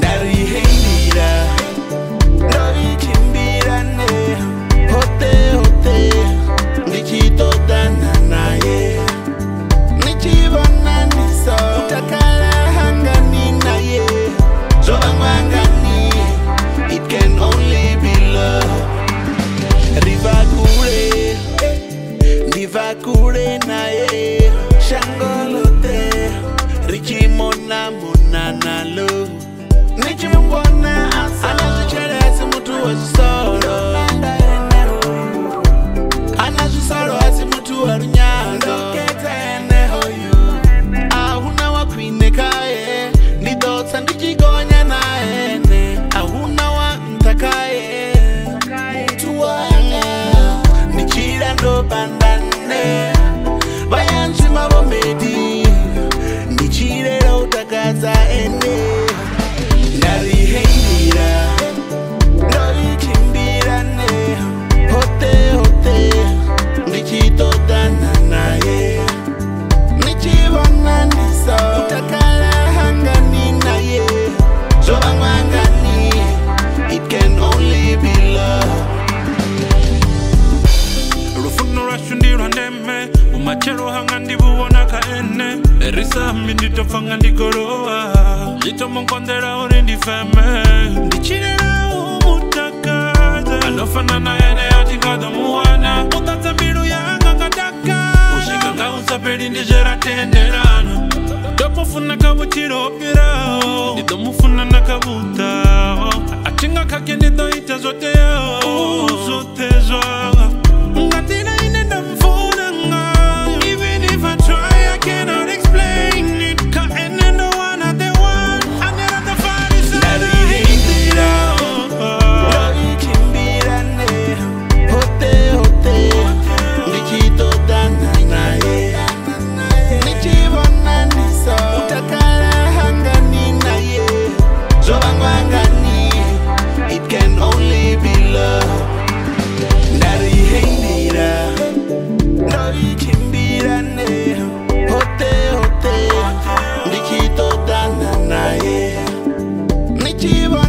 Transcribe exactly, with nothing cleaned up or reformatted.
나를 위해 일이라 너를 준비라네 호텔 호텔 네 기도다 난 나의 네 집은 난 있어 부탁하라 한간이 나의 저 방황간이 It can only be love Riva kure Riva kure 나의 샹골호텔 Richi mona mona na lo Nichi mbona asa Anazu chelesi mutu wazusoro Anazu soro hasi mutu warunyazo Ndoketa ene hoyo Ahuna wakwine kae Nidota ndijigonya na ene Ahuna wa mtakae Mutu wana Nichira ndo bandane Bayanchi mabomedi Gaza and me Nari Hindira Nari Kimbira Ne Hote Hote Nikito Dananaye Nichiwana Nisa Utakala Hangani Naye Jo Angwangani It can only be love Rufuno Rashundi Randeme Umachero Hangandi Buwanaka Ene Risa mindi tofanga ndikoroa Lito mkondera uri ndifeme Ndichirera umutakaza Alofana na yene atikada muwana Mutata miru ya hanga ngataka Ushikanga usapeli ndijera tenderano Dopofuna kabuchiro opirao Nidomufuna nakabutao Achinga kake nido ita zote yao Zote zoa Ngatina inenda mfuna nga Even if I try I cannot Hotel, hotel, nikito dananaye, nichiwa.